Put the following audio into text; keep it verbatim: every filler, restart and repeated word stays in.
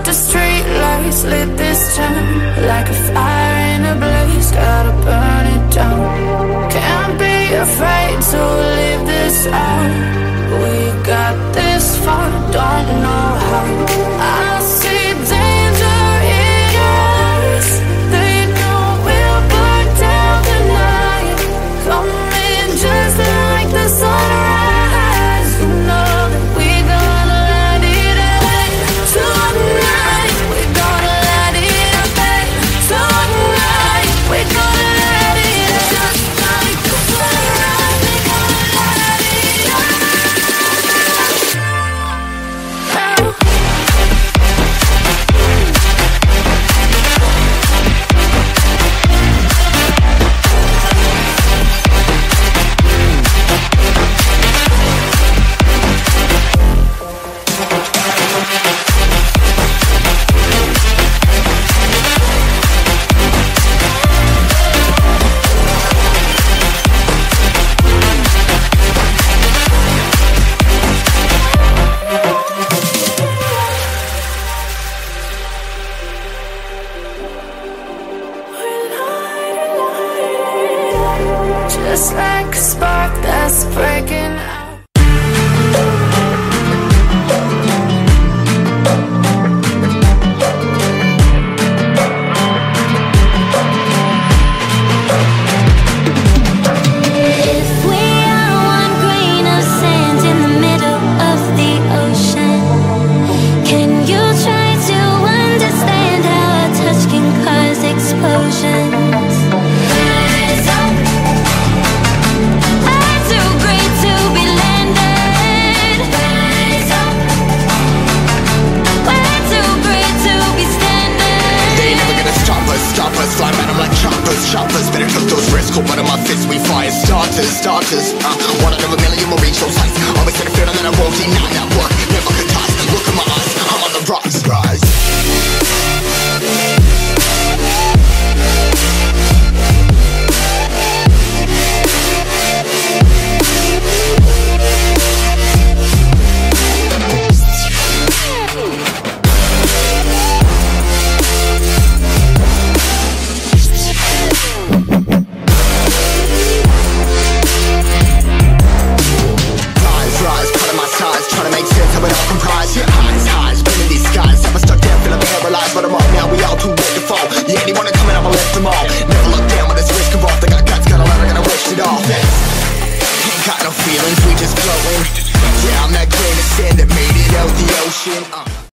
with the street lights lit this town like a fire in a blaze, gotta burn it down. Can't be afraid to leave this out. We got this far, don't know how. I see danger in us. They know we'll burn down the night. Come in just like the sunrise. You know that we gonna light it up tonight. We gonna light it up tonight. We gonna light it up just like the sunrise. We gonna light it up now. Just like a spark that's breaking out. Shoppers, better cook those risks, cool butter my fists. We fire starters, starters uh, one out of a million will reach those heights. Always had a feeling that I won't deny that work. Never could toss, look in my eyes, I'm on the rocks. Rise. Feelings we just glowing. Yeah, I'm that grain of sand that made it out the ocean. Uh.